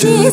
Ni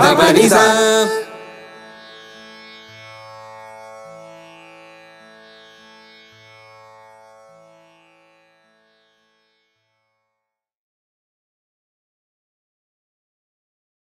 pa ni sa